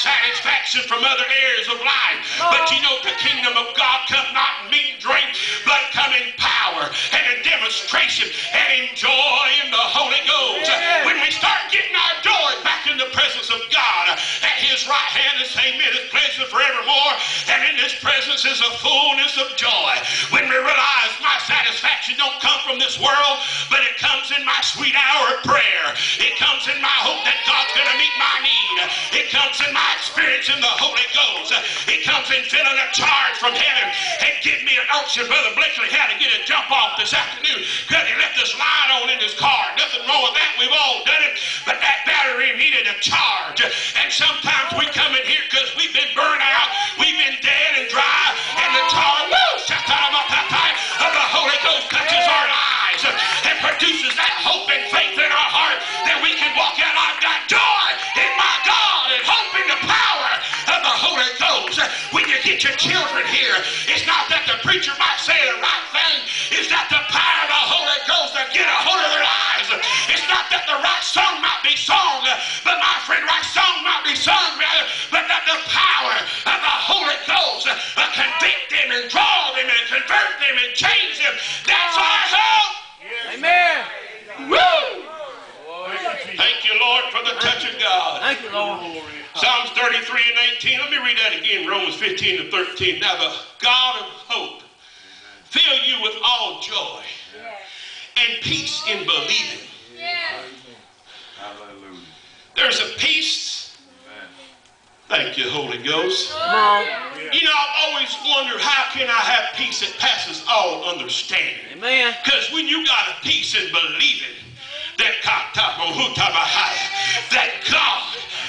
satisfaction from other areas of life. But you know, the kingdom of God come not in meat and drink, but come in power and in demonstration and in joy in the Holy Ghost. When we start getting our joy back in the presence of God, at his right hand is amen, his pleasure forevermore, and in his presence is a fullness of joy. When we realize my satisfaction don't come from this world, but it comes in my sweet hour of prayer. It comes in my hope that God's going to meet my need. It comes in my experience in the Holy Ghost. It comes in feeling a charge from heaven and give me an unction. Brother Blakely had to get a jump off this afternoon because he left this light on in his car. Nothing wrong with that. We've all done it. But that battery needed a charge. And sometimes we come in here because we've been burned out. We've been dead and dry. And the charge of the Holy Ghost touches our lives and produces that hope and faith in our heart that we can walk out. I've got joy in my God and hope in the power of the Holy Ghost. When you get your children here, it's not that the preacher might say the right thing. It's that the power of the Holy Ghost that get a hold of their lives. It's not that the right song might be sung, but my friend, right song might be sung rather, but that the power of the Holy Ghost convict them and draw them and convert them and change them. That's our hope. Amen. Woo! Thank you, Lord, for the touch of God. Thank you, Lord. Psalms 33 and 18. Let me read that again. Romans 15 and 13. Now the God of hope fill you with all joy and peace in believing. Hallelujah. There's a peace. Thank you, Holy Ghost. You know, I've always wondered, how can I have peace that passes all understanding? Amen. Because when you got a peace in believing that God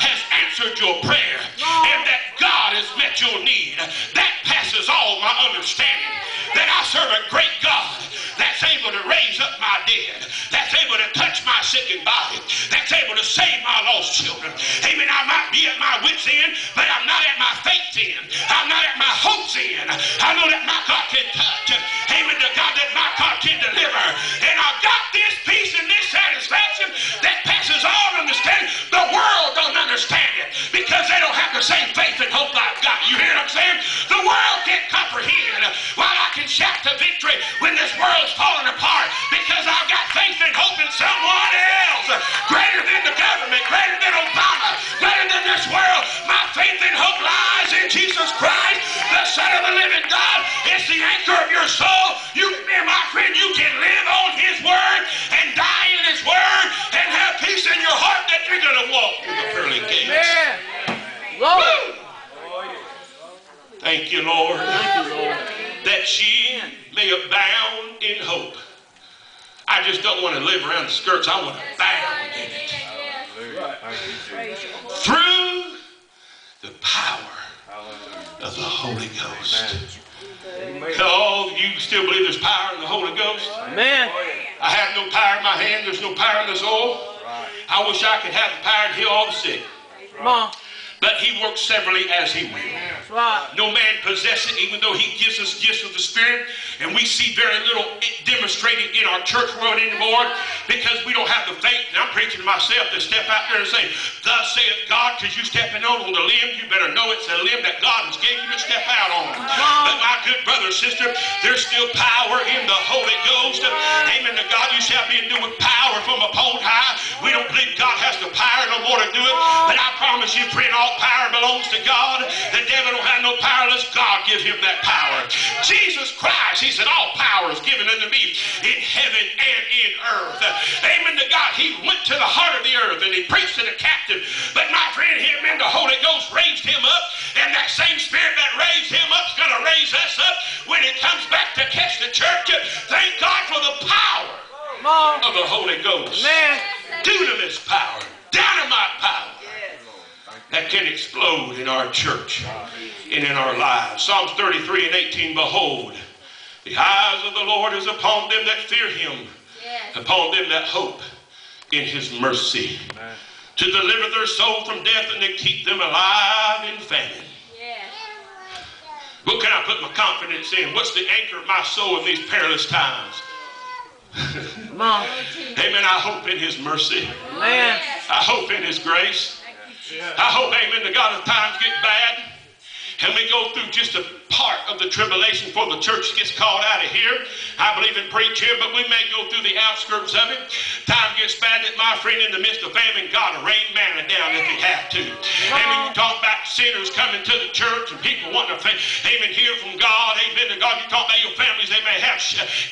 has answered your prayer and that God has met your need, that passes all my understanding. That I serve a great God that's able to raise up my dead, that's able to touch my sickened body, that's able to save my lost children. Amen. I might be at my wit's end, but I'm not at my faith's end. I'm not at my hope's end. I know that my God can touch. Amen. The God that my God can deliver. And I've got this peace and this satisfaction that passes all understanding. The world don't understand it because they don't have the same faith and hope I've got. You hear what I'm saying? The world can't comprehend why I can shout to victory when this world's falling apart, because I've got faith and hope in someone else greater than the government, greater than Obama, greater than this world. My faith and hope lies in Jesus Christ, the Son of the living God. It's the anchor of your soul. You, my friend, you can live on his word and die in his word and have peace in your heart that you're going to walk through the pearly gates. Amen. Lord. Thank you, Lord. Thank you, Lord. That she may abound in hope. I just don't want to live around the skirts. I want to abound in it. Through the power of the Holy Ghost. Oh, you still believe there's power in the Holy Ghost? Amen. I have no power in my hand. There's no power in this oil. I wish I could have the power to heal all the sick. Come on. But he works severally as he will. Right. No man possesses, even though he gives us gifts of the Spirit. And we see very little demonstrated in our church world anymore because we don't have the faith. And I'm preaching to myself to step out there and say, thus saith God, because you stepping on the limb, you better know it's a limb that God has gave you to step out on. But my good brother and sister, there's still power in the Holy Ghost. Amen to God. You shall be endued with power from upon high. We don't believe God has the power no more to do it. But I promise you, friend, all power belongs to God. The devil don't have no power unless God gives him that power. Jesus Christ, he said, all power is given unto me in heaven and in earth. Amen to God. He went to the heart of the earth and he preached to the captive. But my friend, him and the Holy Ghost raised him up, and that same Spirit that raised him up is going to raise us up when it comes back to catch the church. Thank God for the power of the Holy Ghost. Dunamis power, dynamite power that can explode in our church and in our lives. Psalms 33 and 18, behold, the eyes of the Lord is upon them that fear him, upon them that hope in his mercy, to deliver their soul from death and to keep them alive in famine. What can I put my confidence in? What's the anchor of my soul in these perilous times? Amen. I hope in his mercy. Amen. I hope in his grace. Yeah. I hope, amen, to God, as times get bad and we go through just a part of the tribulation before the church gets called out of here. I believe in preach here, but we may go through the outskirts of it. Time gets bad, that my friend, in the midst of famine, God will rain manna down if He have to. Wow. Amen. You talk about sinners coming to the church and people wanting to, amen, hear from God. Amen. To God, you talk about your families. They may have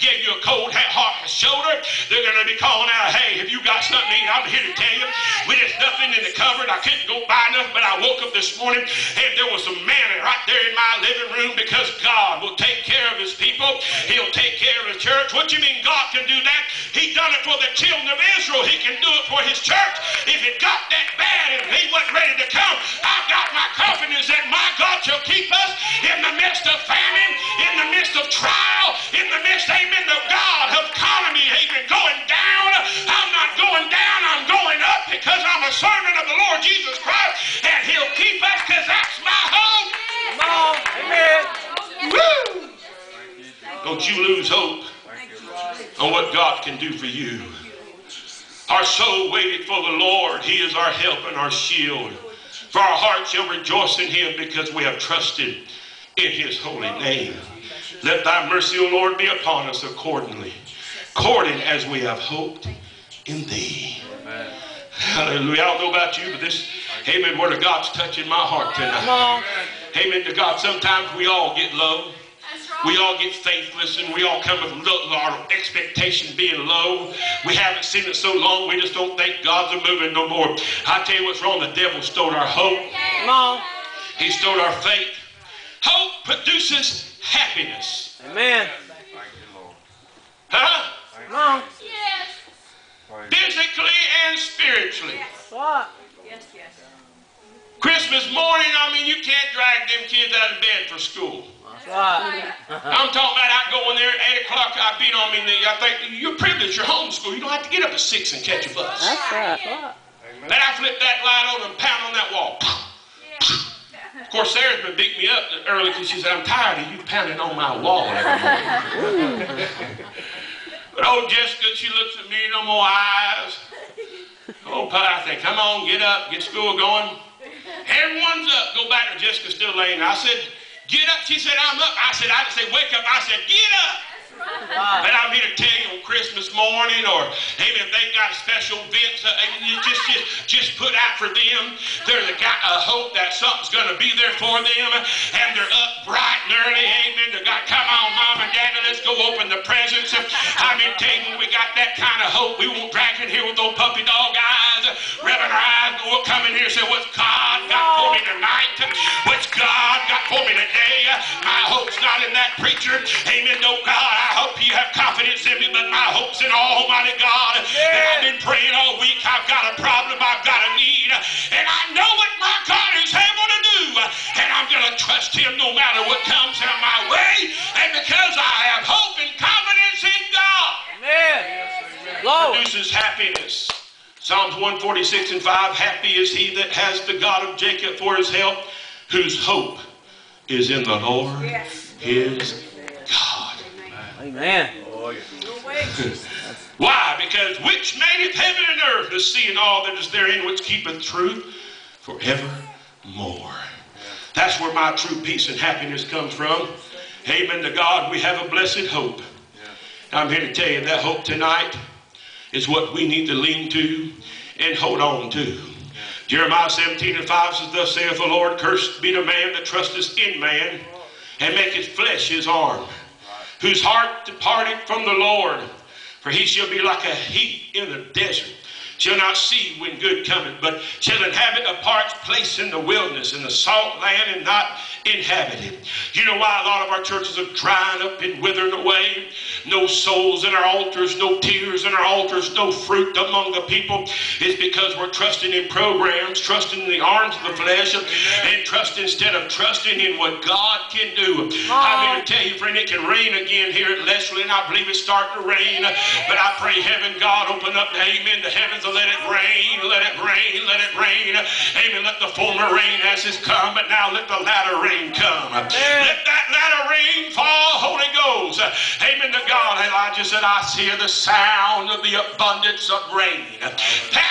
gave you a cold heart and shoulder. They're going to be calling out, "Hey, have you got something to eat?" I'm here to tell you, we there's nothing in the cupboard. I couldn't go buy nothing, but I woke up this morning and there was some manna right there in my living room, because God will take care of His people. He'll take care of His church. What you mean God can do that? He done it for the children of Israel. He can do it for His church. If it got that bad and He wasn't ready to come, I've got my confidence that my God shall keep us in the midst of famine, in the midst of trial, in the midst, amen, of God, of economy, amen, going down. I'm not going down, I'm going up, because I'm a servant of the Lord Jesus Christ, and He'll keep us, because that's my hope. Come on. Amen. Woo. Don't you lose hope on what God can do for you. Our soul waited for the Lord. He is our help and our shield. For our heart shall rejoice in Him, because we have trusted in His holy name. Let Thy mercy, O Lord, be upon us according as we have hoped in Thee. Amen. Hallelujah. I don't know about you, but this, amen, word of God's touching my heart tonight. Amen to God. Sometimes we all get low. We all get faithless, and we all come with our expectation being low. We haven't seen it so long, we just don't think God's a moving no more. I tell you what's wrong. The devil stole our hope. Mom. He stole our faith. Hope produces happiness. Amen. Huh? Mom. Yes. Physically and spiritually. Yes. Yes, yes. Christmas morning, I mean, you can't drag them kids out of bed for school. I'm talking about I go in there at 8 o'clock, I beat on me, I think, you're privileged, you're homeschooled, you don't have to get up at 6 and catch a bus. That's right. Then I flip that light on and pound on that wall. Of course, Sarah's been beating me up early because she said, I'm tired of you pounding on my wall every morning. But old Jessica, she looks at me, no more eyes. Oh, I think, come on, get up, get school going. Everyone's up. Go back to Jessica, still laying. I said, get up. She said, I'm up. I said, I didn't say wake up. I said, get up. Right. But I'm here to tell you, on Christmas morning, or amen, if they've got special events, just put out for them. There's a hope that something's going to be there for them, and they're up bright and early. Amen. They got, come on, Mom and Daddy, let's go open the presents. I mean, tell you, when we got that kind of hope, we won't drag in here with those puppy dog eyes, rubbing our eyes. We'll come in here and say, what's God got for me tonight? What's God got for me today? My hope's not in that preacher. Amen. No, God, I hope you have confidence in me, but my hope's in Almighty God. And I've been praying all week. I've got a problem. I've got a need. And I know what my God is able to do. And I'm going to trust Him no matter what comes out my way. And because I have hope and confidence in God. Amen. It produces happiness. Psalms 146:5, happy is he that has the God of Jacob for his help, whose hope is in the Lord, his God. Amen. Why? Because which madeth heaven and earth, the sea and all that is therein, which keepeth truth forevermore. That's where my true peace and happiness comes from. Amen to God. We have a blessed hope. I'm here to tell you that hope tonight is what we need to lean to and hold on to. Jeremiah 17:5 says, thus saith the Lord, cursed be the man that trusteth in man, and maketh flesh his arm, whose heart departed from the Lord. For he shall be like a heath in the desert, shall not see when good cometh, but shall inhabit a parched place in the wilderness, in the salt land, and not inhabited. You know why a lot of our churches are drying up and withering away? No souls in our altars, no tears in our altars, no fruit among the people. It's because we're trusting in programs, trusting in the arms of the flesh, and trust instead of trusting in what God can do. I'm here to tell you, friend, it can rain again here at Lesslie, and I believe it's starting to rain, but I pray heaven, God, open up, amen, the heavens. Let it rain, let it rain, let it rain. Amen. Let the former rain as it's come, but now let the latter rain come. Amen. Let that latter rain fall, Holy Ghost. Amen to God. Elijah said, I hear the sound of the abundance of rain.